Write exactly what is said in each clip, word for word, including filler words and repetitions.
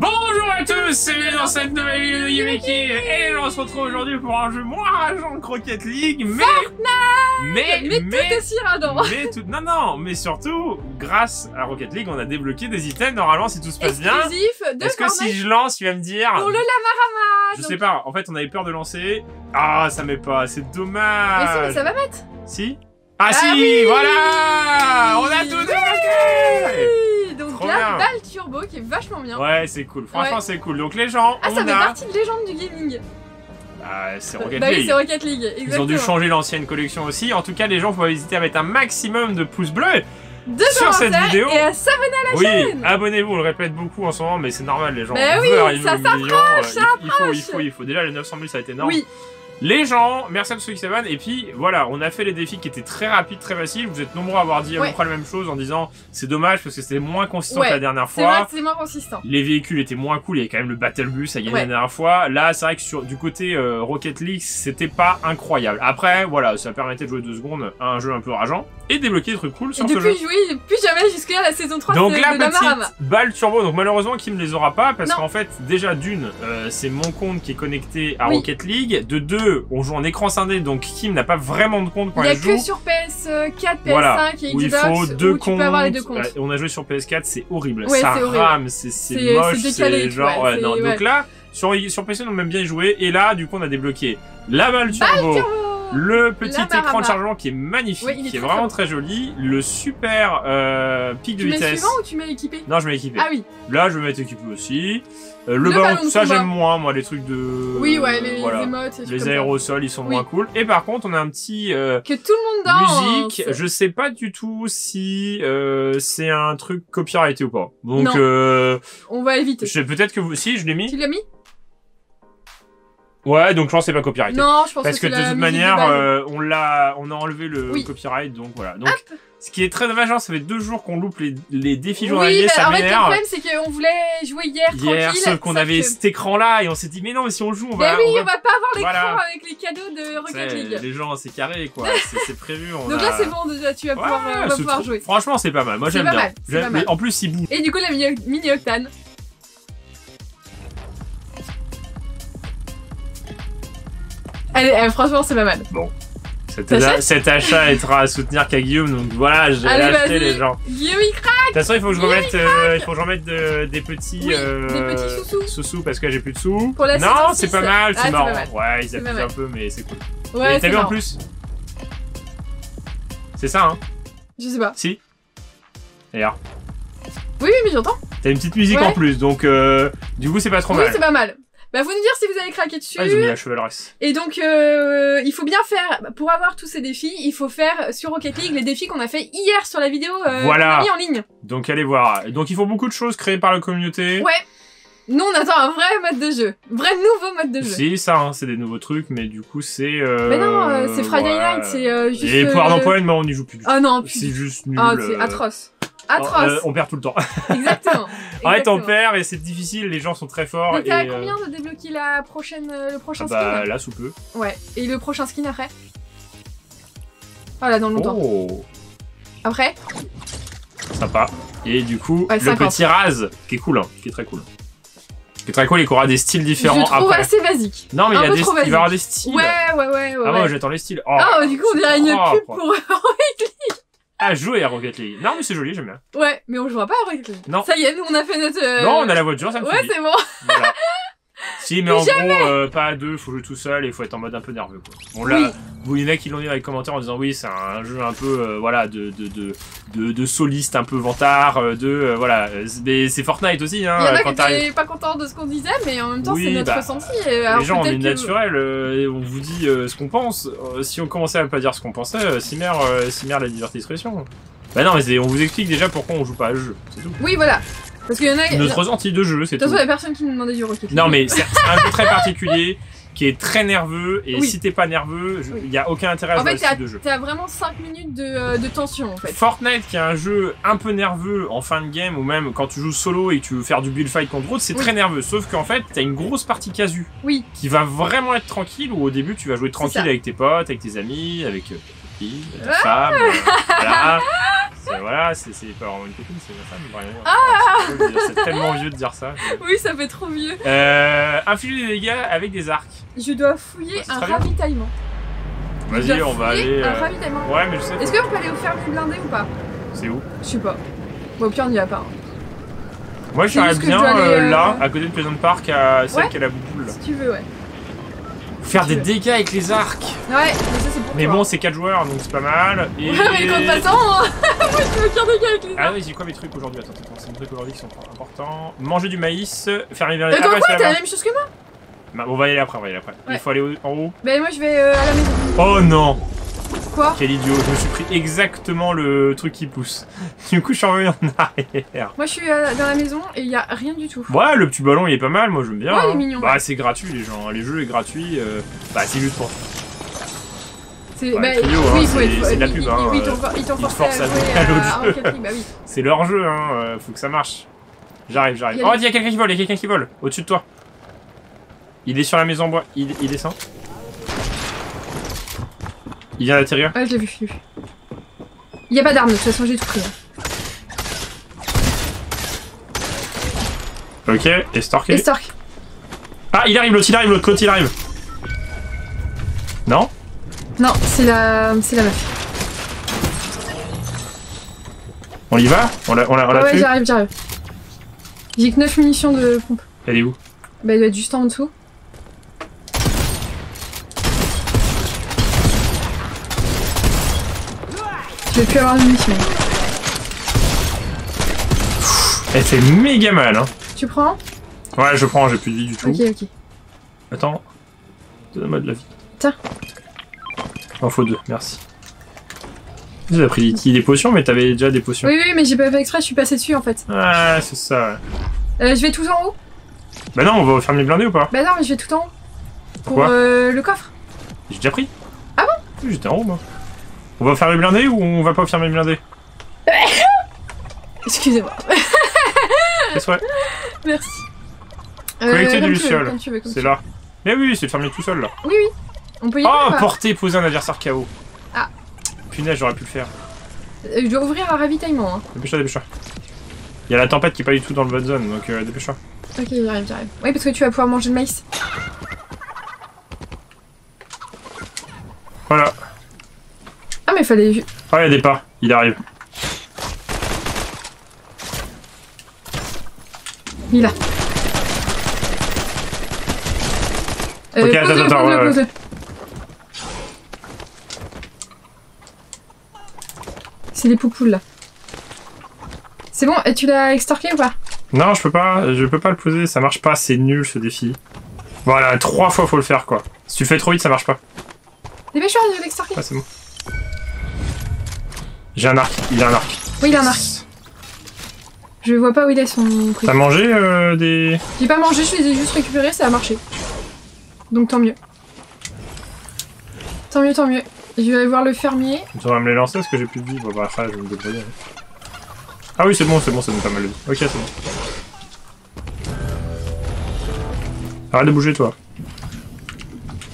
Bonjour à tous, c'est bienvenue dans cette nouvelle vidéo de Yumiki. Et on se retrouve aujourd'hui pour un jeu moins rageant que Rocket League, mais... Fortnite mais, mais, mais, mais tout est si rageant. Mais tout... Non, non, mais surtout, grâce à Rocket League, on a débloqué des items, normalement, si tout se passe bien. Exclusif de Est-ce que si je lance, tu vas me dire... Pour le Llama Rama. Je donc... sais pas, en fait, on avait peur de lancer. Ah, ça met pas, c'est dommage. Mais si, mais ça va mettre. Si Ah, ah si, oui voilà. On a tout débloqué. La balle turbo qui est vachement bien. Ouais, c'est cool. Franchement, ouais. c'est cool. Donc les gens, ah, on ça fait a... partie de légende du gaming. Ah, c'est Rocket, bah, oui, Rocket League. Exactement. Ils ont dû changer l'ancienne collection aussi. En tout cas, les gens, faut pas hésiter à mettre un maximum de pouces bleus de sur cette vidéo et à s'abonner à la oui, chaîne. Oui, abonnez-vous. On le répète beaucoup en ce moment, mais c'est normal, les gens. Bah oui, veut, ça s'approche, ça il faut, il faut, il faut. Déjà, les neuf cent mille, ça va être énorme. Oui. Les gens, merci à tous ceux qui s'abonnent. Et puis voilà, on a fait les défis qui étaient très rapides, très faciles. Vous êtes nombreux à avoir dit à peu près la même chose en disant c'est dommage parce que c'était moins consistant ouais, que la dernière fois. C'est vrai que c'est moins consistant. Les véhicules étaient moins cool. Il y avait quand même le Battle Bus à gagner ouais. la dernière fois. Là, c'est vrai que sur, du côté euh, Rocket League, c'était pas incroyable. Après, voilà, ça permettait de jouer deux secondes à un jeu un peu rageant et débloquer des trucs cool sur et ce jeu. Depuis, oui, plus jamais jusqu'à la saison trois. Donc de, la de petite Llama Rama. Balle turbo. Donc malheureusement, Kim ne les aura pas parce qu'en fait, déjà d'une, euh, c'est mon compte qui est connecté à oui. Rocket League. De deux, on joue en écran scindé, donc Kim n'a pas vraiment de compte quand elle joue. Il n'y a que sur P S quatre, P S cinq voilà, et Xbox où il faut deux où comptes, tu peux avoir les deux comptes. On a joué sur P S quatre, c'est horrible. Ouais, ça rame, c'est moche, c'est genre... Ouais, ouais, non, ouais. Donc là, sur, sur P S quatre, on aime bien y jouer. Et là, du coup, on a débloqué la balle turbo, turbo le petit écran de chargement qui est magnifique, ouais, est qui est vraiment très joli, le super euh, pic de tu vitesse. Tu mets suivant ou tu mets équipé? Non, je mets équipé. Ah oui. Là, je vais mettre équipé aussi. Euh, le, le ballon, ballon ça j'aime moins, moi les trucs de... Oui, ouais, les, voilà. les émotes. Les aérosols, ils sont oui. moins cool. Et par contre, on a un petit... Euh, que tout le monde danse. Musique, je sais pas du tout si euh, c'est un truc copyrighté ou pas. Donc, non. Euh, on va éviter. Peut-être que vous... Si, je l'ai mis. Tu l'as mis? Ouais, donc je pense que c'est pas copyright. Non, je pense Parce que, que, que de toute manière, euh, on, l'a, on a enlevé le oui. copyright, donc voilà. Donc, Hop. ce qui est très dommage, ça fait deux jours qu'on loupe les, les défis oui, journaliers, bah, ça m'énerve. Oui, en fait, le problème, c'est qu'on voulait jouer hier, hier tranquille. Sauf qu'on avait que... cet écran-là, et on s'est dit, mais non, mais si on joue, on va... Mais oui, on va, on va pas avoir l'écran voilà. avec les cadeaux de Rocket League. Les gens, c'est carré, quoi. C'est prévu. On donc a... là, c'est bon, déjà, tu vas ouais, pouvoir, on va pouvoir jouer. Franchement, c'est pas mal. Moi, j'aime bien. En plus, il bouge. Et du coup, la mini-octane. Allez, euh, franchement, c'est pas mal. Bon, cet, a, cet achat être à soutenir qu'à Guillaume, donc voilà, j'ai acheté les gens. Guillaume, il craque. De toute façon, il faut que je remette, euh, il faut que je remette de, des petits, oui, euh, des petits sous-sous. Sous-sous parce que j'ai plus de sous. Pour la non, c'est pas mal, c'est ah, marrant. Mal. Ouais, ils appuient un peu, mais c'est cool. Ouais, et t'as vu en plus? C'est ça, hein? Je sais pas. Si. D'ailleurs. Oui, oui, mais j'entends. T'as une petite musique ouais. en plus, donc euh, du coup, c'est pas trop oui, mal. Oui, c'est pas mal. Bah, vous nous dire si vous avez craqué dessus. Ah, ils ont mis la chevaleresse. Et donc, euh, il faut bien faire, pour avoir tous ces défis, il faut faire sur Rocket League les défis qu'on a fait hier sur la vidéo euh, voilà. qu'on a mis en ligne. Donc, allez voir. Donc, il faut beaucoup de choses créées par la communauté. Ouais. Nous, on attend un vrai mode de jeu. Vrai nouveau mode de jeu. Si, ça, hein, c'est des nouveaux trucs, mais du coup, c'est... Euh, mais non, euh, c'est Friday ouais. Night, c'est euh, juste... Et pouvoir d'emploi, mais on n'y joue plus. Ah non, plus. C'est juste nul. Ah, c'est atroce. Atroce. Euh, on perd tout le temps. Exactement. En fait, on perd et c'est difficile. Les gens sont très forts. Donc, t'as combien de débloquer la prochaine, le prochain ah bah, skin? Là, sous peu. Ouais. Et le prochain skin après? Ah là, dans longtemps. Oh. Après? Sympa. Et du coup, ouais, le petit Raz, qui est cool, hein, qui est très cool. Qui est très cool et qui aura des styles différents. Je trouve après. Assez basique. Non, mais il, y a des, il va y avoir des styles. Ouais, ouais, ouais. ouais ah, moi, ouais. j'attends les styles. Oh, ah, du coup, on dirait une pub pour à jouer à Rocket League. Non, mais c'est joli, j'aime bien. Ouais, mais on jouera pas à Rocket League. Non. Ça y est, nous, on a fait notre... Euh... Non, on a la voiture, ça me ouais, c'est bon. Voilà. Si, mais, mais en jamais. gros, euh, pas à deux, faut jouer tout seul et faut être en mode un peu nerveux, quoi. Bon, là, vous, il y en a qui l'ont dit dans les commentaires en disant oui, c'est un jeu un peu, euh, voilà, de, de, de, de, de soliste, un peu vantard, de, euh, voilà, c'est Fortnite aussi, hein. Il y en a quand qui n'étaient pas contents de ce qu'on disait, mais en même temps, oui, c'est notre bah, ressenti. Et alors, les gens, on est naturel, euh, et on vous dit euh, ce qu'on pense. Euh, si on commençait à ne pas dire ce qu'on pensait, euh, c'est merde euh, la liberté d'expression. Bah non, mais on vous explique déjà pourquoi on joue pas à ce jeu, c'est tout. Oui, voilà. Parce qu'il y en a... Notre ressenti de jeu, c'est tout. De toute façon, il y a personne qui nous demandait du Rocket League. Non, mais c'est un jeu très particulier, qui est très nerveux, et oui. si t'es pas nerveux, il oui. n'y a aucun intérêt à jouer à ce type de jeu. En fait, t'as vraiment cinq minutes de, de tension, en fait. Fortnite, qui est un jeu un peu nerveux en fin de game, ou même quand tu joues solo et que tu veux faire du build fight contre autre, c'est oui. très nerveux. Sauf qu'en fait, t'as une grosse partie casu, oui. qui va vraiment être tranquille, où au début, tu vas jouer tranquille avec tes potes, avec tes amis, avec ta fille, avec ta femme, voilà. voilà, c'est pas vraiment une copine, c'est ma femme. Ah, c'est tellement vieux de dire ça. Oui, ça fait trop vieux. Euh, infliger des dégâts avec des arcs. Je dois fouiller bah, un ravitaillement. Vas-y, on va aller. Un euh... ravitaillement. Ouais, mais je sais. Est-ce qu'on peut aller au fermier blindé ou pas? C'est où? Je sais pas. Bon, au pire, on n'y va pas. Hein. Moi, j'arrive bien aller, euh, là, euh... à côté de Pleasant Park, à celle ouais. qui a la bouboule. Si tu veux, ouais. Faire des dégâts avec les arcs. Ouais, mais ça c'est pour Mais toi. bon, c'est quatre joueurs donc c'est pas mal. Et... Ouais, mais quand passant, moi je fais aucun dégât avec les arcs. Ah oui, j'ai quoi mes trucs aujourd'hui? Attends, attends, c'est mes trucs aujourd'hui qui sont importants. Manger du maïs, faire les verres. Attends, quoi, t'as la même chose que moi? Bah, on va y aller après, on va y aller après. Ouais. Il faut aller en haut. Bah, moi je vais euh, à la maison. Oh non! Quoi? Quel idiot, je me suis pris exactement le truc qui pousse. Du coup, je suis revenu en arrière. Moi, je suis euh, dans la maison et il n'y a rien du tout. Ouais, le petit ballon, il est pas mal, moi, j'aime bien. Ouais, hein. Il est mignon. Bah, c'est gratuit, les gens. Les jeux, est gratuit. Euh... Bah, c'est juste pour... C'est bah, bah, oui, hein. C'est de la pub, il, hein. Il, euh, il, il t'en force à jouer à l'autre jeu. Bah, oui. C'est leur jeu, hein. Faut que ça marche. J'arrive, j'arrive. Oh, il y a quelqu'un qui vole, il y a quelqu'un qui vole. Au-dessus de toi. Il est sur la maison en bois. Il, il descend. Il vient d'atterrir. Ouais, je l'ai vu, je l'ai vu. Il n'y a pas d'armes, de toute façon, j'ai tout pris. Ok, et Stork. Et Stork. Ah, il arrive, l'autre, il arrive, l'autre côté, il arrive. Non? Non, c'est la... c'est la meuf. On y va? On la, on la, on la tue? Ouais, j'arrive, j'arrive. J'ai que neuf munitions de pompe. Elle est où? Bah, elle doit être juste en dessous. Je vais plus avoir de munitions. Elle fait méga mal, hein. Tu prends? Ouais, je prends, j'ai plus de vie du tout. Ok, ok. Attends. Donne-moi de la vie. Tiens. Il en faut deux, merci. Tu as pris des potions, mais t'avais déjà des potions. Oui, oui, mais j'ai pas fait exprès, je suis passé dessus en fait. Ah, c'est ça. Euh, je vais tout en haut. Bah non, on va fermer les blindés ou pas? Bah non, mais je vais tout en haut. Pourquoi? Pour euh, le coffre. J'ai déjà pris. Ah bon? J'étais en haut, moi. On va faire les blindés ou on va pas faire les blindés? Excusez-moi. Merci. Collecter des lucioles. C'est là. Mais oui, c'est fermé tout seul là. Oui, oui. On peut y aller. Ah, porter, poser un adversaire K O. Ah. Punaise, j'aurais pu le faire. Euh, je dois ouvrir un ravitaillement. Hein. Dépêche-toi, dépêche-toi. Il y a la tempête qui est pas du tout dans le bonne zone, donc euh, dépêche-toi. Ok, j'arrive, j'arrive. Oui, parce que tu vas pouvoir manger le maïs. Voilà. Ah mais fallait... Ah il y a des pas, il arrive. Il a... Euh, ok, attends, attends, ouais, ouais. C'est les poupoules là. C'est bon, tu l'as extorqué ou pas? Non, je peux pas, je peux pas le poser, ça marche pas, c'est nul ce défi. Voilà, trois fois faut le faire quoi. Si tu fais trop vite, ça marche pas. Dépêche-toi, je vais l'extorquer. Ah c'est bon. J'ai un arc, il a un arc. Oui, il a un arc. Je vois pas où il est son prix. T'as mangé euh, des... J'ai pas mangé, je les ai juste récupérés, ça a marché. Donc tant mieux. Tant mieux, tant mieux. Je vais aller voir le fermier. Tu vas me les lancer parce que j'ai plus de vie. Bon, bah après, je vais me débrouiller. Ah oui, c'est bon, c'est bon, ça me fait mal de vie. Ok, c'est bon. Arrête de bouger, toi.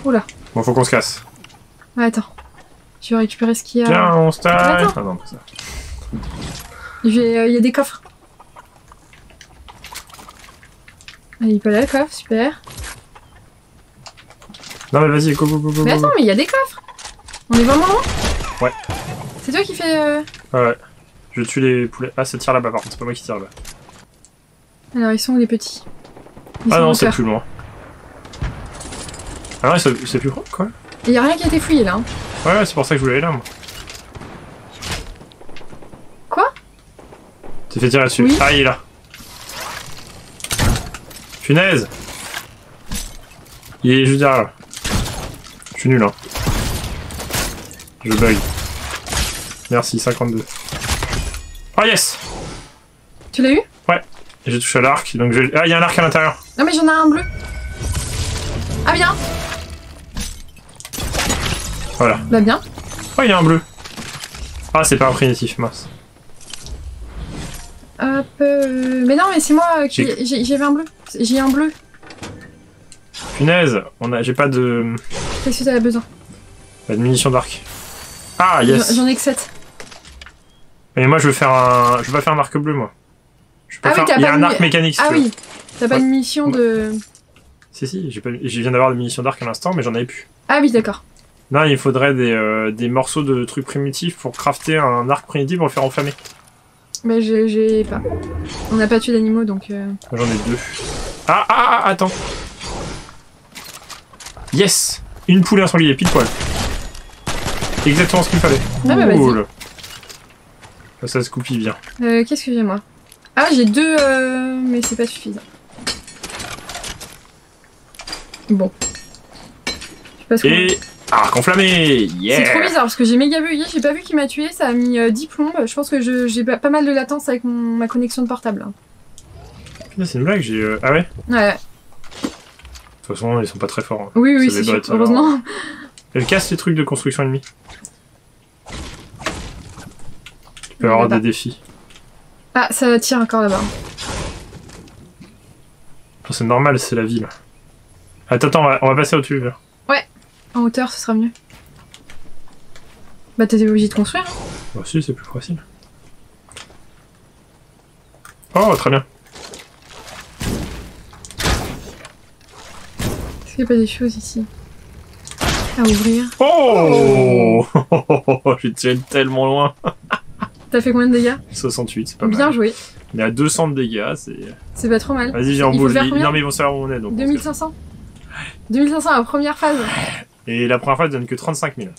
Oula. Bon, faut qu'on se casse. Ouais, attends. Je vais récupérer ce qu'il y a. Tiens, on se taille. Ah non, pas ça. Il euh, y a des coffres. Ah, il peut aller le coffre, super. Non, mais vas-y, go, go, go, go. Mais attends, mais il y a des coffres. On est vraiment loin. Ouais. C'est toi qui fais. Euh... Ah ouais. Je tue les poulets. Ah, ça tire là-bas, par contre, c'est pas moi qui tire là-bas. Alors, ils sont où les petits? Ils Ah non, c'est plus loin. Ah non, c'est plus loin, quoi. Il n'y a rien qui a été fouillé là. Hein. Ouais, c'est pour ça que je voulais aller là, moi. Quoi? Tu fait tirer dessus. Oui. Ah, il est là. Funaise. Il est juste derrière là. Je suis nul, hein. Je bug. Merci, cinquante-deux. Oh yes. Tu l'as eu? Ouais. J'ai touché à l'arc, donc je... Ah, il y a un arc à l'intérieur. Non, mais j'en ai un bleu. Ah, bien. Voilà. Bah bien. Oh, il y a un bleu. Ah, c'est pas un primitif, mince. Hop, euh... Mais non, mais c'est moi qui... J'ai un bleu. J'ai un bleu. Punaise, on a... j'ai pas de... Qu'est-ce que t'as besoin? Pas de munitions d'arc. Ah, yes. J'en ai que sept. Mais moi je veux faire un. Je veux pas faire un arc bleu moi. Je peux ah faire... oui, t'as pas un arc mécanique. Ah oui, t'as pas une mission de. Si si, j'ai pas... je viens d'avoir des munitions d'arc à l'instant, mais j'en avais plus. Ah oui, d'accord. Là, il faudrait des, euh, des morceaux de trucs primitifs pour crafter un arc primitif pour le faire enflammer. Mais j'ai pas. On n'a pas tué d'animaux donc. Euh... J'en ai deux. Ah ah ah, attends. Yes, une poule incendiée, pile poil. Exactement ce qu'il fallait. Ah bah cool. Vas-y. Ça se coupille bien. Euh, Qu'est-ce que j'ai moi? Ah j'ai deux, euh... mais c'est pas suffisant. Bon. Je sais pas. Et arc enflammé. Yeah. C'est trop bizarre parce que j'ai méga bugué, j'ai pas vu qu'il m'a tué, ça a mis euh, dix plombes. Je pense que j'ai pas mal de latence avec mon... ma connexion de portable. Putain c'est une blague, j'ai... Euh... Ah ouais. Ouais. De toute façon, ils sont pas très forts. Hein. Oui, oui, c'est sûr, heureusement. Alors... Elle casse les trucs de construction ennemie. Tu peux avoir des défis. Ah, ça tire encore là-bas. C'est normal, c'est la ville. Attends, attends, on va, on va passer au-dessus. Ouais, en hauteur, ce sera mieux. Bah, t'étais obligé de construire. Bah, si, c'est plus facile. Oh, très bien. Est-ce qu'il n'y a pas des choses ici à ouvrir? Oh, oh. J'ai tiré tellement loin. T'as fait combien de dégâts? soixante-huit, c'est pas mal. Bien joué. On est à deux cents de dégâts, c'est... C'est pas trop mal. Vas-y, viens, on boule. Non mais ils vont savoir où on est donc. deux mille cinq cents que... deux mille cinq cents à la première phase. Et la première phase donne que trente-cinq mille.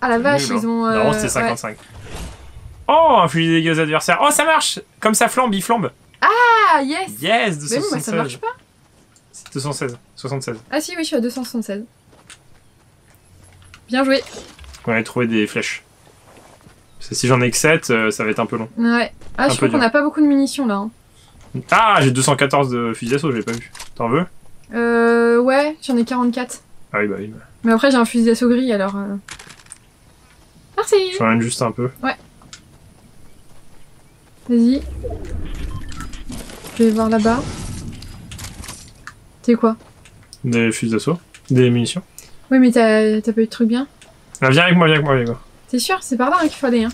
Ah la vache, nul, ils hein. ont... Euh... Non, c'était cinquante-cinq. Ouais. Oh, inflige des dégâts aux adversaires. Oh, ça marche. Comme ça flambe, il flambe. Ah, yes. Yes, deux cent soixante-seize. Mais bon, bah, ça marche pas. deux cent seize, soixante-seize. Ah si, oui, je suis à deux cent soixante-seize. Bien joué. On avait trouvé des flèches. Parce que si j'en ai que sept, euh, ça va être un peu long. Ouais. Ah, je crois qu'on n'a pas beaucoup de munitions, là. Hein. Ah, j'ai deux cent quatorze de fusil d'assaut, j'avais pas vu. T'en veux? Euh... Ouais, j'en ai quarante-quatre. Ah oui, bah oui. Bah. Mais après, j'ai un fusil d'assaut gris, alors... Euh... Merci. J'en ai juste un peu. Ouais. Vas-y. Je vais voir là-bas. C'est quoi? Des fusils d'assaut, des munitions. Oui, mais t'as pas eu de trucs bien. Ah, viens avec moi, viens avec moi, viens avec moi. T'es sûr? C'est par là hein, qu'il faut aller. Hein.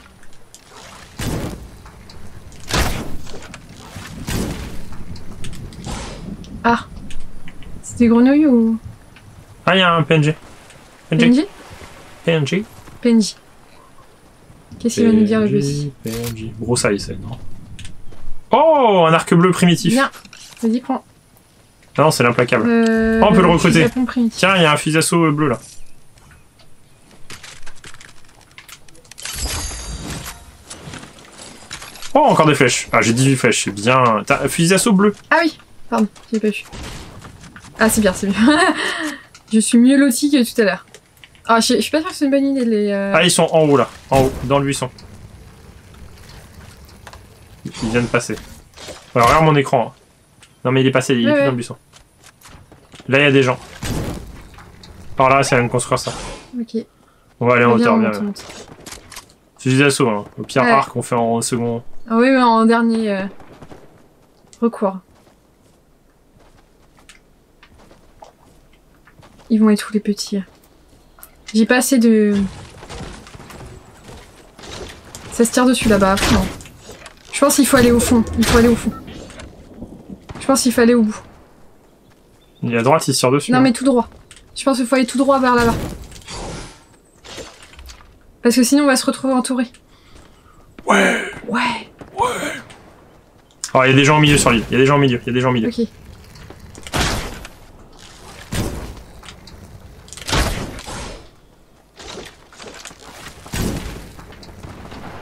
Ah. C'est des grenouilles ou... Ah, y'a un P N G. P N G P N G P N G. Qu'est-ce qu'il va nous dire le petit P N G. Grosse aille, celle, non? Oh, un arc bleu primitif. Bien. Vas-y, prends. Non, c'est l'implacable. Euh, oh, on peut le recruter. Tiens, il y a un fusil d'assaut bleu là. Oh, encore des flèches. Ah, j'ai dix-huit flèches, c'est bien. T'as un fusil d'assaut bleu. Ah oui, pardon, j'ai pas vu. Ah, c'est bien, c'est bien. Je suis mieux lotie que tout à l'heure. Ah, je suis pas sûre que c'est une bonne idée de les. Euh... Ah, ils sont en haut là, en haut, dans le buisson. Ils viennent de passer. Alors, regarde mon écran. Hein. Non mais il est passé, il est ouais, plus ouais. dans le buisson. Là il y a des gens. Par là, ça vient de construire ça. Ok. On va aller en hauteur, bien. bien. C'est juste assaut, hein. Au pire ouais. arc, on fait en second. Ah oui, mais en dernier euh... recours. Ils vont être tous les petits. J'ai pas assez de... Ça se tire dessus là-bas, non. Je pense qu'il faut aller au fond, il faut aller au fond. Je pense qu'il fallait au bout. Il est à droite, il se tire dessus. Non, hein. mais tout droit. Je pense qu'il faut aller tout droit vers là-bas. Parce que sinon, on va se retrouver entouré. Ouais. Ouais. Ouais. Oh, il y a des gens au milieu sur l'île. Il y a des gens au milieu. Il y a des gens au milieu. Ok.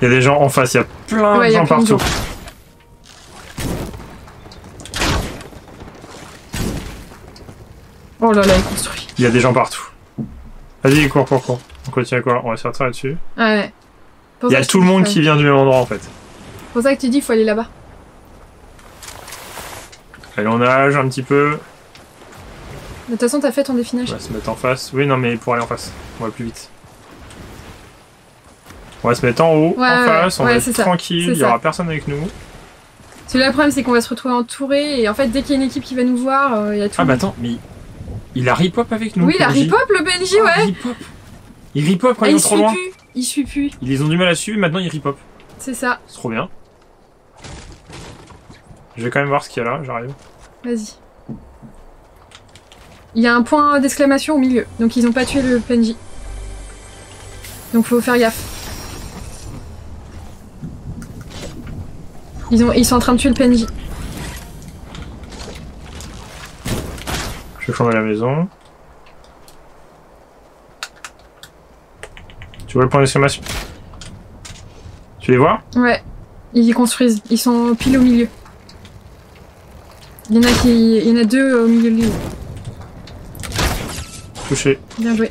Il y a des gens en face. Il y a plein ouais, de gens partout. Oh là là, il construit. Il y a des gens partout. Vas-y, cours, cours, cours. On continue à courir. On va se faire tirer là-dessus. Ouais. Il y a tout le monde qui vient du même endroit en fait. C'est pour ça que tu dis qu'il faut aller là-bas. Allez, on nage un petit peu. De toute façon, t'as fait ton définage. On va se mettre en face. Oui, non, mais pour aller en face. On va plus vite. On va se mettre en haut, ouais, en ouais, face. Ouais, on va être tranquille. Il n'y aura personne avec nous. C'est le problème, c'est qu'on va se retrouver entouré. Et en fait, dès qu'il y a une équipe qui va nous voir, il euh, y a tout. Ah, bah attends, mais. Il a rip-hop avec nous. Oui, il a rip-hop le P N J, oh, ouais. Il rip-hop quand ah, ils vont trop loin. Plus. Il suit plus. Ils ont du mal à suivre, maintenant il rip-hop. C'est ça. C'est trop bien. Je vais quand même voir ce qu'il y a là, j'arrive. Vas-y. Il y a un point d'exclamation au milieu, donc ils n'ont pas tué le P N J. Donc faut faire gaffe. Ils, ont... ils sont en train de tuer le P N J. Je vais changer la maison. Tu vois le point d'exclamation? Tu les vois? Ouais, ils y construisent, ils sont pile au milieu. Il y en a, qui... Il y en a deux au milieu de l'île. Touché. Bien joué.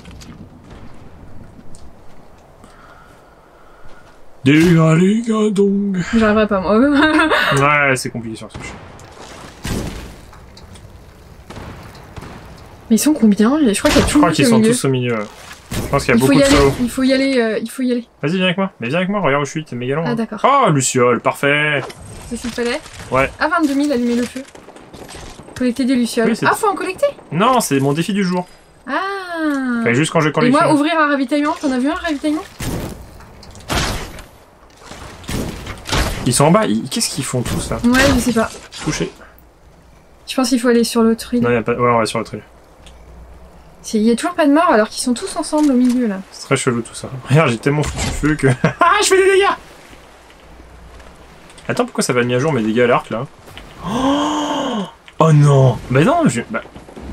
Déga, déga, donc. J'arriverai pas moi. Ouais, c'est compliqué sur ce jeu. Mais ils sont combien? Je crois qu'il y a tout. Je crois qu'ils sont milieu. tous au milieu. Je pense qu'il y a beaucoup de sauts. Il faut y aller, euh, il faut y aller. Vas-y, viens avec moi. Mais viens avec moi, regarde où je suis, t'es méga long. Ah, hein. D'accord. Oh, Luciole, parfait. C'est ce qu'il fallait? Ouais. À vingt-deux mille, allumez le feu. Collecter des Lucioles. Oui, ah, faut en collecter? Non, c'est mon défi du jour. Ah. Fait juste quand je collecte. Et moi, ouvrir un ravitaillement, t'en as vu un ravitaillement? Ils sont en bas, ils... qu'est-ce qu'ils font tous là? Ouais, je sais pas. Touché. Je pense qu'il faut aller sur l'autre île. Non, y a pas... ouais, on va sur l'autre île. Il y a toujours pas de mort alors qu'ils sont tous ensemble au milieu là. C'est très chelou tout ça. Regarde, j'ai tellement foutu feu que. Ah, je fais des dégâts! Attends, pourquoi ça va mis à jour mes dégâts à l'arc là? Oh, oh non! Bah non, je. Bah,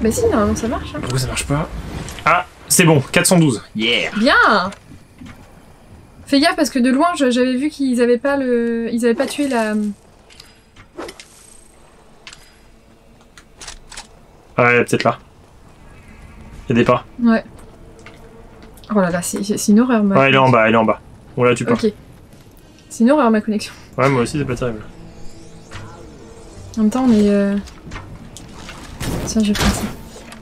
bah si, normalement ça marche. Hein. Pourquoi ça marche pas? Ah, c'est bon, quatre cent douze. Yeah! Bien! Fais gaffe parce que de loin j'avais vu qu'ils avaient pas le. Ils avaient pas tué la. Ah, elle est peut-être là. Y'a des pas. Ouais. Oh là là, c'est une horreur ma. Ouais, elle est en bas, elle est en bas. On la tue pas. Ok. C'est une horreur ma connexion. Ouais, moi aussi c'est pas terrible. En même temps, on est. Euh... Tiens, j'ai pris ça.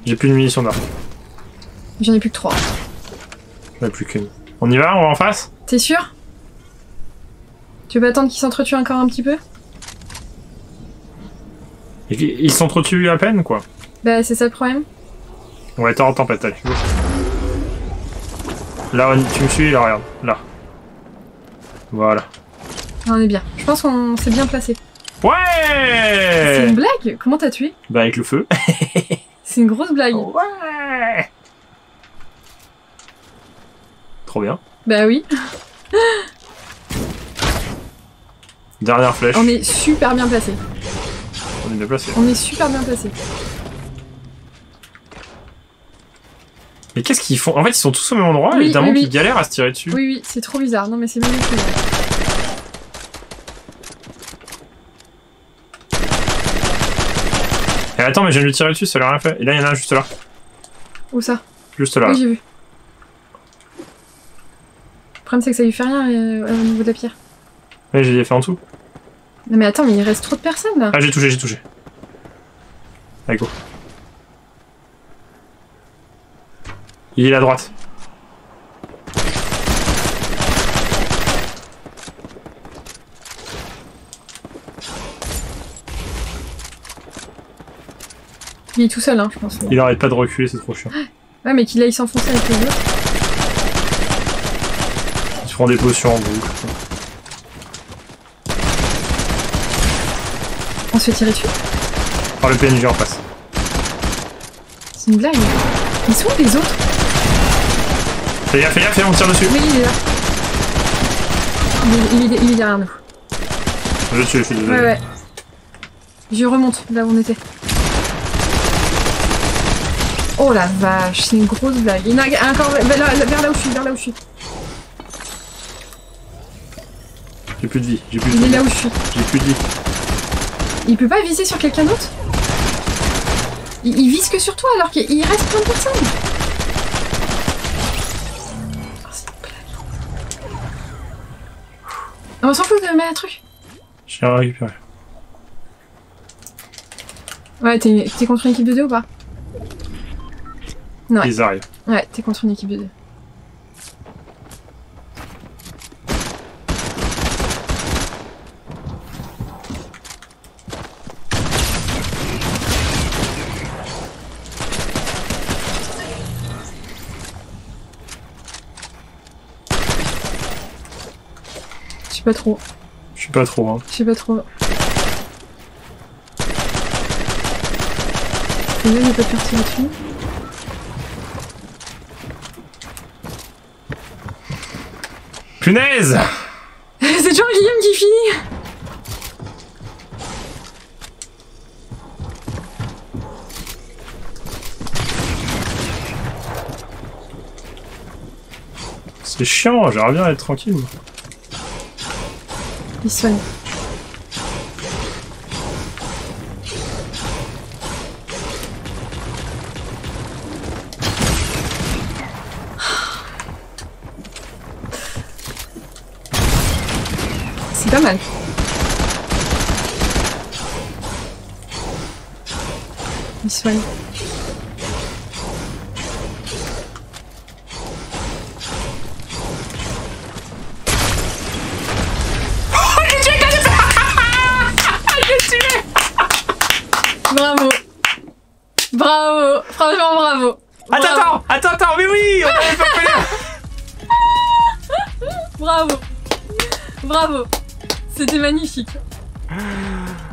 J'ai plus de munitions d'arc. J'en ai plus que trois. J'en ai plus qu'une. On y va, on va en face? T'es sûr? Tu veux pas attendre qu'ils s'entretuent encore un petit peu? Ils s'entretuent à peine quoi? Bah, c'est ça le problème. Ouais, t'es en tempête, allez, go. Là, on, tu me suis, là, regarde, là. Voilà. On est bien. Je pense qu'on s'est bien placé. Ouais! C'est une blague? Comment t'as tué? Bah, avec le feu. C'est une grosse blague. Ouais! Trop bien. Bah oui. Dernière flèche. On est super bien placé. On est bien placé. On est super bien placé. Mais qu'est-ce qu'ils font? En fait, ils sont tous au même endroit, oui, évidemment, oui, qu'ils oui. galèrent à se tirer dessus. Oui, oui, c'est trop bizarre. Non, mais c'est magnifique. Et attends, mais je viens de lui tirer dessus, ça l'a rien fait. Et là, il y en a un juste là. Où ça? Juste là. Oui, j'ai vu. Le problème, c'est que ça lui fait rien euh, au niveau de la pierre. Ouais, j'ai fait en dessous. Non, mais attends, mais il reste trop de personnes là. Ah, j'ai touché, j'ai touché. Allez, go. Il est à droite. Il est tout seul, hein, je pense. Il arrête pas de reculer, c'est trop chiant. Ouais, mais qu'il aille s'enfoncer avec les autres. Il se prend des potions en boucle. On se fait tirer dessus? Par le P N J en face. C'est une blague. Ils sont où les autres? Fais gaffe, fais gaffe, on tire dessus. Oui, il est là. Il est, il est, il est derrière nous. Je tue, je suis désolé. Ouais, ouais. Je remonte là où on était. Oh la vache, c'est une grosse blague. Il y en a encore vers là, vers là où je suis, vers là où je suis. J'ai plus de vie, j'ai plus de vie. Il est là où je suis. J'ai plus de vie. Il peut pas viser sur quelqu'un d'autre? Il, il vise que sur toi alors qu'il reste plein de personnes. On s'en fout de mettre un truc. J'ai récupéré. Ouais, t'es contre une équipe de deux ou pas? Non. Ouais. Ils arrivent. Ouais, t'es contre une équipe de deux. sais pas trop. Je sais pas trop, hein. Je sais pas trop. Et là, il n'y a pas de partie là-dessus. Punaise. C'est toujours Guillaume qui finit. C'est chiant, j'aimerais bien être tranquille. Il soigne. C'est pas mal. Il soigne. Bravo. Bravo. Franchement, bravo. Attends, bravo. attends, attends, mais oui, on avait pas fait. Bravo. Bravo. C'était magnifique.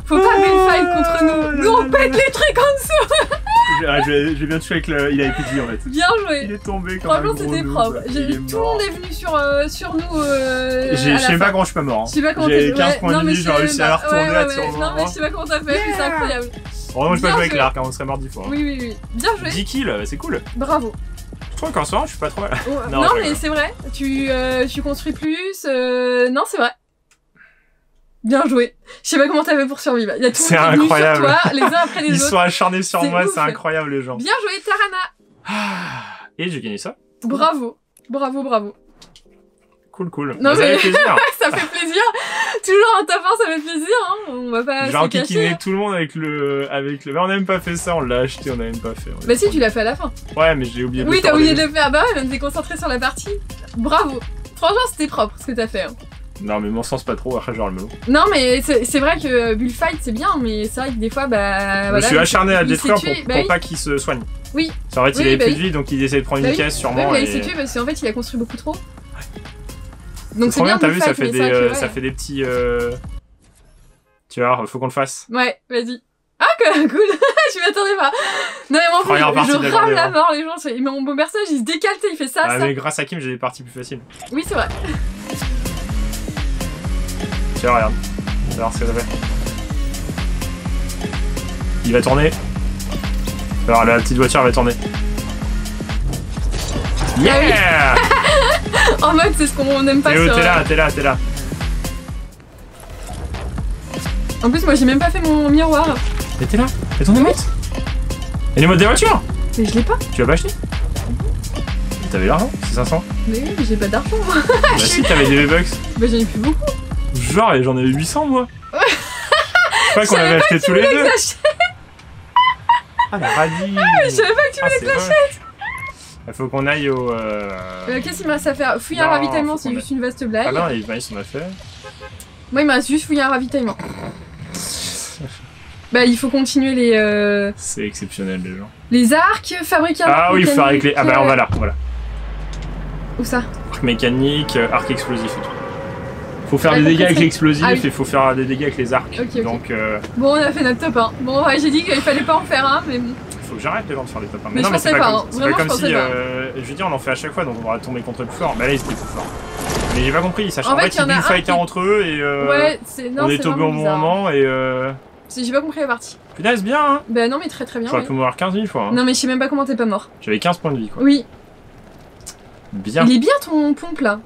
Faut pas mettre oh, le fight contre nous. Nous, on pète les trucs en dessous. J'ai je, bien je, je tué avec le... Il a été dit, en fait. Bien joué. Il est tombé quand même. Franchement, c'était propre. Tout le monde est venu sur, euh, sur nous. Euh, je sais pas quand je suis pas mort. Hein. Je sais pas comment j'ai quinze points de vie, j'ai réussi à la retourner. Ouais, ouais, ouais. Non, mais je sais pas comment t'as fait, yeah. C'est incroyable. Heureusement, j'ai pas joué avec l'arc, hein, on serait mort dix fois. Hein. Oui, oui, oui. Bien joué. dix kills, c'est cool. Bravo. Je crois qu'en soi, je suis pas trop mal. Oh, non, non mais c'est vrai. Tu, euh, tu construis plus. Euh, non, c'est vrai. Bien joué. Je sais pas comment t'as fait pour survivre. Il y a tout le monde sur toi, les uns après les Ils autres. Ils sont acharnés sur moi, c'est incroyable les gens. Bien joué, Tarana. Et j'ai gagné ça. Bravo, bravo, bravo. Cool, cool. Non, mais... ça fait plaisir. Toujours en top un, ça fait plaisir. Hein. On va pas. Genre, kikiner tout le monde avec le. Avec le... Mais on n'a même pas fait ça, on l'a acheté, on n'a même pas fait. Bah si, tu l'as fait à la fin. Ouais, mais j'ai oublié de le faire. Oui, t'as oublié de le faire. Bah ouais, même t'es concentré sur la partie. Bravo. Franchement, c'était propre ce que t'as fait. Hein. Non, mais mon sens pas trop, après genre le melon. Non, mais c'est vrai que Bullfight c'est bien, mais c'est vrai que des fois, bah. Je voilà, suis acharné à le détruire pour, pour bah, oui. pas qu'il se soigne. Oui. En fait, oui, il avait bah, plus oui. de vie, donc il essaie de prendre bah, une oui. caisse sûrement. Oui, mais et... il s'est tué parce qu'en fait, il a construit beaucoup trop. Ouais. Donc c'est bien, t'as vu, ça fait, des, ça, euh, ouais. ça fait des petits. Euh... Tu vois, faut qu'on le fasse. Ouais, vas-y. Ah, cool. Je m'attendais pas. Non, mais moi, je, je rame la mort, les gens. Mais mon personnage, il se décale, il fait ça. Ah, mais grâce à Kim, j'ai des parties plus faciles. Oui, c'est vrai. Tiens, regarde, on va voir ce que ça fait. Il va tourner. Alors la petite voiture va tourner. Yeah. En mode c'est ce qu'on aime pas sur... T'es là, t'es là, t'es là. En plus moi j'ai même pas fait mon miroir. Mais t'es là, t'es ton émote. Et les modes des voitures. Mais je l'ai pas. Tu l'as pas acheté. T'avais l'argent, c'est cinq cents. Mais oui, mais j'ai pas d'argent moi. Bah si, t'avais des V-Bucks. Bah j'en ai plus beaucoup. Genre, j'en avais huit cents moi. Je crois qu'on avait acheté tous les deux. Ah la radie. Ah mais je savais pas que tu voulais que j'achète. Il faut qu'on aille au... Euh... Euh, Qu'est-ce qu'il me reste à faire? Fouiller un ravitaillement, c'est juste une vaste blague. Ah non, il m'a dit qu'on a fait. Moi il me reste juste fouiller un ravitaillement. Bah il faut continuer les... Euh... C'est exceptionnel les gens. Les arcs, fabriquer un... Ah oui, fabriquer les... Ah bah on va là, voilà. Où ça? Arc mécanique, arc explosif et tout. Faut faire ah, des dégâts avec l'explosif ah, oui. et faut faire des dégâts avec les arcs. Okay, okay. Donc, euh... Bon, on a fait notre top un. Hein. Bon, ouais, j'ai dit qu'il fallait pas en faire un, hein, mais bon. Faut que j'arrête les gens de faire des top un. Hein. Mais, mais non, je mais c'est pas, pas, comme... pas comme je si. Euh... Pas. Je veux dire, on en fait à chaque fois, donc on va tomber contre le plus fort. Bah là, ils étaient plus forts. Mais j'ai pas compris, sachant en fait, fait ils bullfightaient qui... entre eux et euh... ouais, non, on est tombé au bon moment et. Euh... J'ai pas compris la partie. Punaise, bien hein. Bah non, mais très très bien. J'aurais pu mourir quinze mille fois. Non, mais je sais même pas comment t'es pas mort. J'avais quinze points de vie quoi. Oui. Bien. Il est bien ton pompe là.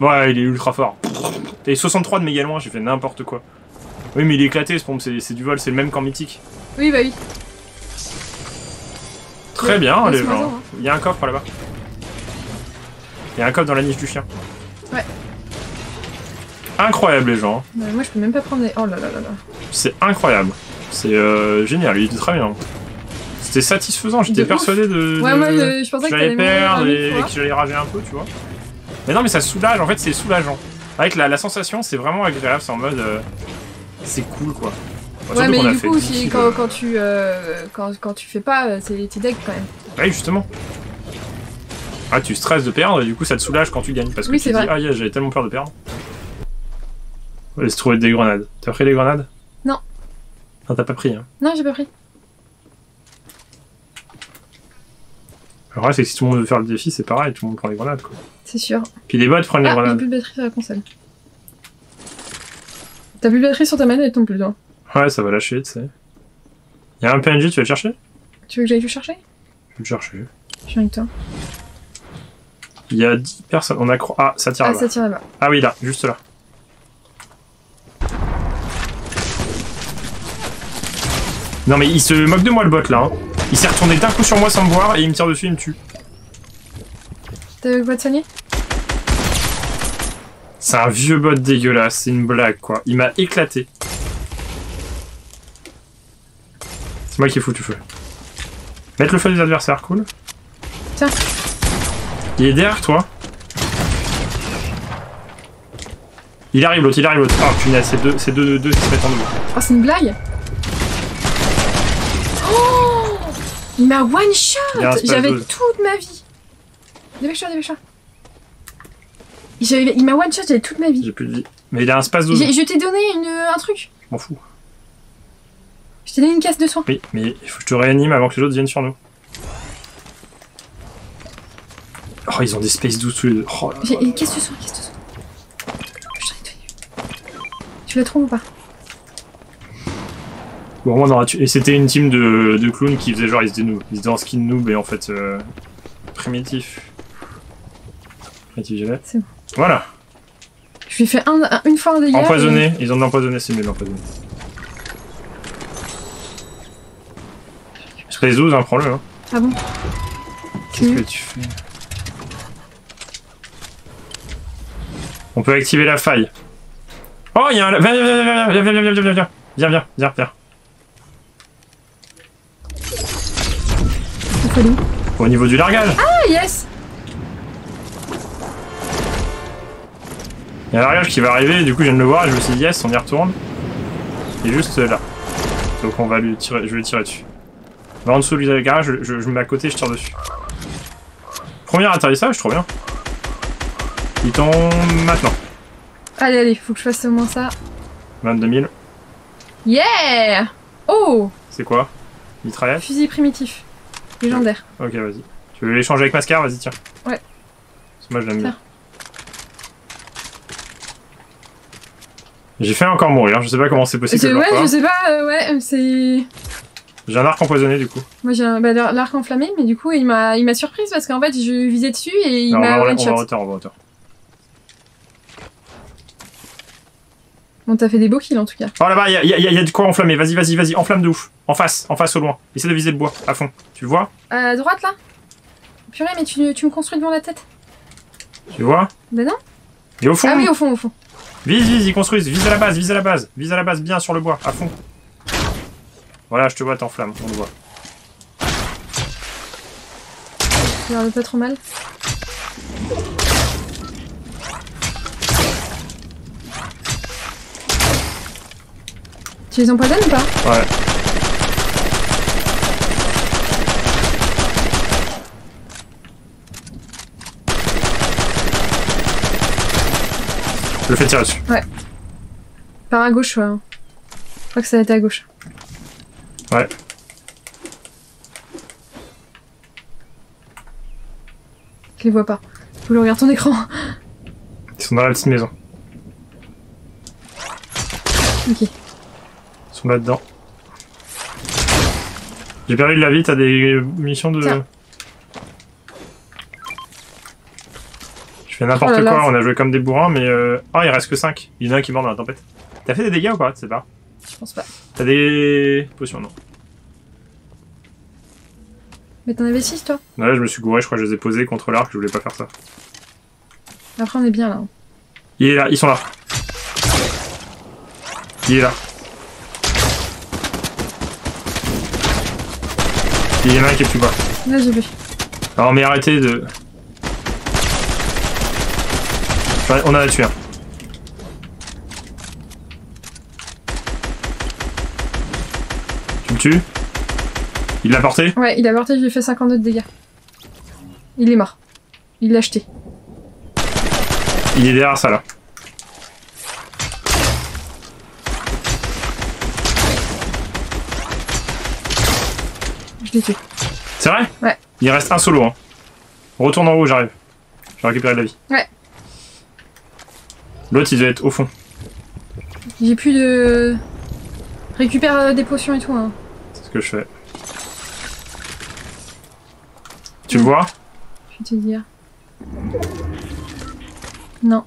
Ouais, il est ultra fort. T'as soixante-trois de méga loin, j'ai fait n'importe quoi. Oui, mais il est éclaté ce pompe, c'est du vol, c'est le même qu'en mythique. Oui, bah oui. Très ouais, bien, les gens. Hein. Il y a un coffre là-bas. Il y a un coffre dans la niche du chien. Ouais. Incroyable, les gens. Bah, moi, je peux même pas prendre les. Oh là là là là. C'est incroyable. C'est euh, génial, il était très bien. C'était satisfaisant, j'étais persuadé de. Ouais, de, moi, de, je pensais que j'allais perdre et, et que j'allais rager un peu, tu vois. Mais non, mais ça soulage, en fait, c'est soulageant. Avec la, la sensation, c'est vraiment agréable, c'est en mode. Euh, c'est cool quoi. Enfin, ouais, mais du coup, si, quand, de... quand, tu, euh, quand, quand tu fais pas, c'est tes decks quand même. Ouais, justement. Ah, tu stresses de perdre et du coup, ça te soulage quand tu gagnes. Parce que oui, tu te dis, ah, yeah, j'avais tellement peur de perdre. On va se trouver des grenades. T'as pris les grenades? Non. Non, t'as pas pris, hein? Non, j'ai pas pris. Alors là, c'est que si tout le monde veut faire le défi, c'est pareil, tout le monde prend les grenades, quoi. C'est sûr. Puis les bots prennent ah, les grenades. J'ai plus de batterie sur la console. T'as plus de batterie sur ta manette non plus, toi? Ouais, ça va lâcher, tu sais. Y'a un P N J, tu vas le chercher? Tu veux que j'aille le chercher? Je vais le chercher. Je viens avec toi. Il y a dix personnes, on a cro... Ah, ça tire là-bas. Ah, ça tire là-bas. Ah oui, là, juste là. Non mais il se moque de moi le bot là, hein. Il s'est retourné d'un coup sur moi sans me voir et il me tire dessus et il me tue. T'as le bot soigné? C'est un vieux bot dégueulasse, c'est une blague quoi. Il m'a éclaté. C'est moi qui ai foutu feu. Mettre le feu des adversaires, cool. Tiens. Il est derrière toi. Il arrive l'autre, il arrive l'autre. Oh punaise, c'est deux, c'est deux, deux qui se mettent en deux. Oh c'est une blague? Oh il m'a one shot. J'avais toute ma vie. Dépêche-toi, dépêche-toi. Il m'a one shot, j'avais toute ma vie. J'ai plus de vie. Mais il a un space de. Je t'ai donné une, un truc. M'en fous. Je t'ai donné une caisse de soins. Oui, mais il faut que je te réanime avant que les autres viennent sur nous. Oh, ils ont des space douze tous les deux. Oh, une caisse de soins, caisse de soins. Je t'en ai donné. Tu la trouves ou pas? Bon, moi, non, tu... Et c'était une team de, de clowns qui faisait genre, ils se dénoubent. Ils se dansent skin noob et en fait, euh, primitif. C'est bon. Voilà. Je lui ai fait un, un, une fois un dégât. Empoisonné, et... ils ont empoisonné, c'est mieux d'empoisonner. Je serais douze, hein, prends-le. Hein. Ah bon? Qu'est-ce que tu fais? On peut activer la faille. Oh, il y a un... Viens, viens, viens, viens, viens, viens, viens, viens, viens, viens, viens, viens, viens. Au niveau du largage. Ah, yes. Il y a un largage qui va arriver, du coup je viens de le voir et je me suis dit yes, on y retourne. Il est juste là. Donc on va lui tirer, je vais lui tirer dessus. On va en dessous du garage, je, je, je me mets à côté, je tire dessus. Premier atterrissage, trop bien. Il tombe maintenant. Allez, allez, faut que je fasse au moins ça. vingt-deux mille. Yeah! Oh! C'est quoi? Mitraillette? Fusil primitif. Légendaire. Ok, vas-y. Tu veux l'échanger avec Mascar? Vas-y, tiens. Ouais. Parce que moi je l'aime bien. J'ai fait encore mourir, je sais pas comment c'est possible. Ouais, je sais pas, euh, ouais, c'est... J'ai un arc empoisonné du coup. Moi j'ai un... bah, l'arc enflammé, mais du coup il m'a surprise parce qu'en fait je visais dessus et il m'a one shot. On va en hauteur, on va en hauteur. Bon, t'as fait des beaux kills en tout cas. Oh là-bas, il y, y, y a de quoi enflammer, vas-y, vas-y, vas-y, enflamme de ouf. En face, en face au loin. Essaie de viser le bois, à fond. Tu le vois? À euh, droite là. Purée, mais tu, tu me construis devant la tête. Tu vois? Bah non. Et au fond? Ah oui, au fond, au fond. Vise, vise, ils construisent, vise à la base, vise à la base, vise à la base, bien sur le bois, à fond. Voilà, je te vois, t'enflamme, on le voit. Tu regardes pas trop mal. Tu les empoisonnes ou pas? Ouais. Je le fais tirer dessus. Ouais. Par à gauche, ouais. Je crois que ça a été à gauche. Ouais. Je les vois pas. Faut le regarder ton écran. Ils sont dans la petite maison. Ok. Ils sont là-dedans. J'ai perdu de la vie, t'as des missions de... Tiens. Je fais n'importe oh quoi, on a joué comme des bourrins, mais... Euh... Ah, il reste que cinq. Il y en a un qui meurt dans la tempête. T'as fait des dégâts ou pas? Tu sais pas? Je pense pas. T'as des potions, non? Mais t'en avais six, toi? Ouais, je me suis gouré, je crois que je les ai posés contre l'arc, je voulais pas faire ça. Après, on est bien, là. Il est là, ils sont là. Il est là. Il y en a un qui est plus bas. Là, j'ai vu. Alors, mais arrêtez de... On a tué un. Tu me tues? Il l'a porté? Ouais, il l'a porté, je lui ai fait cinquante-deux de dégâts. Il est mort. Il l'a jeté. Il est derrière ça là. Je l'ai tué. C'est vrai? Ouais. Il reste un solo. Hein. Retourne en haut, j'arrive. Je vais récupérer de la vie. Ouais. L'autre, il doit être au fond. J'ai plus de... Récupère euh, des potions et tout. Hein. C'est ce que je fais. Tu le vois? Je vais te dire. Non.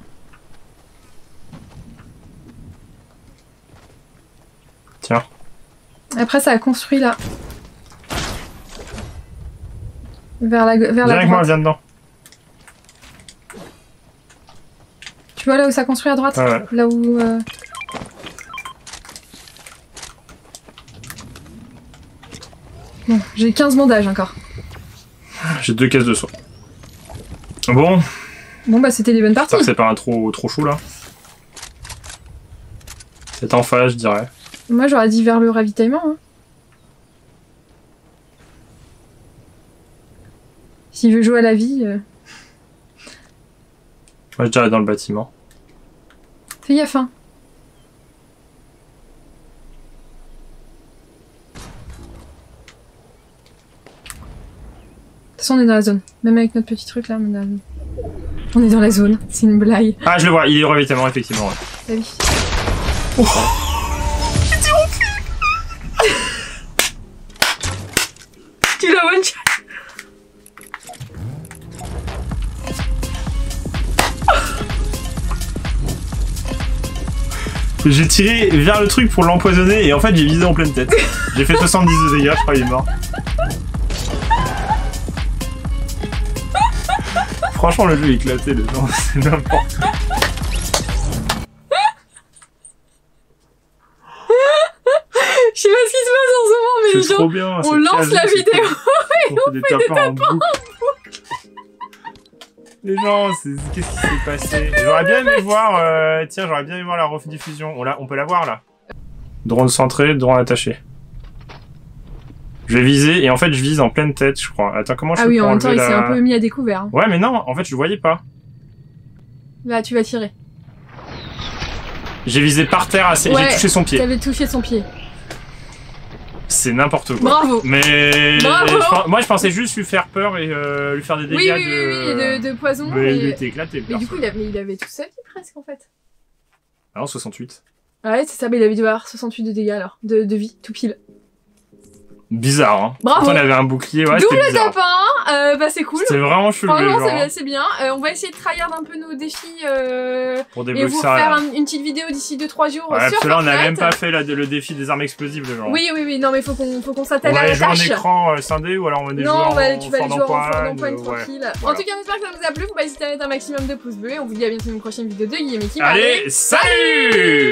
Tiens. Après, ça a construit là. Vers la, vers viens la avec droite. Moi, viens dedans. Tu vois là où ça construit à droite? Ah ouais. Là où... Euh... Bon, j'ai quinze bandages encore. J'ai deux caisses de soins. Bon. Bon bah c'était des bonnes parties. C'est pas un trop, trop chaud là. C'est en phase je dirais. Moi j'aurais dit vers le ravitaillement. Hein. S'il veut jouer à la vie... Euh... Moi je dirais dans le bâtiment. Fais gaffe hein. De toute façon, on est dans la zone. Même avec notre petit truc là, on est dans la zone. On est dans la zone. C'est une blague. Ah, je le vois, il est revitamment, effectivement. Ouais. T'as vu. Oh. J'étais en cul. Tu l'as one shot. J'ai tiré vers le truc pour l'empoisonner et en fait j'ai visé en pleine tête. J'ai fait soixante-dix de dégâts, je crois qu'il est mort. Franchement, le jeu est éclaté dedans, c'est n'importe quoi. Je sais pas ce qui se passe en ce moment, mais genre, bien, on lance la vidéo et on, on fait des, des tapins en boucle. En boucle. Les gens, qu'est-ce qu qui s'est passé? J'aurais bien aimé voir, euh, tiens, j'aurais bien aimé voir la rediffusion. On, on peut la voir là. Drone centré, drone attaché. Je vais viser, et en fait je vise en pleine tête, je crois. Attends, comment je fais pour enlever la... Ah oui, en même temps, il s'est un peu mis à découvert. Hein. Ouais, mais non, en fait, je le voyais pas. Là, tu vas tirer. J'ai visé par terre, assez... Ouais, j'ai touché son pied. T'avais touché son pied. C'est n'importe quoi. Bravo. Mais... Bravo. Je... Moi, je pensais juste lui faire peur et euh, lui faire des dégâts oui, oui, de... Oui, oui, de, de poison. Mais et... il était éclaté. Mais du coup, il avait, il avait tout seul, presque, en fait. Ah non, soixante-huit. Ouais, c'est ça, mais il avait dû avoir soixante-huit de dégâts, alors. De, de vie, tout pile. Bizarre, hein. Bravo. Pourtant, on avait un bouclier, ouais, c'était bizarre. Double tapin, euh, bah c'est cool. C'est vraiment chelou, enfin, genre. Vraiment, c'est bien. Euh, on va essayer de tryhard un peu nos défis euh, pour et vous ça, faire un, une petite vidéo d'ici deux trois jours. Ouais, parce que là, on n'a même pas fait la, le défi des armes explosibles, genre. Oui, oui, oui, non, mais faut qu'on faut qu'on s'attelle à la tâche. On va jouer en écran euh, scindé ou alors on va aller jouer en fort tu vas aller jouer en fort d'empoigne tranquille. En tout cas, j'espère que ça vous a plu. Vous n'hésitez pas à mettre un maximum de pouces bleus. On vous dit à bientôt dans une prochaine vidéo de Yumiki. Allez, salut!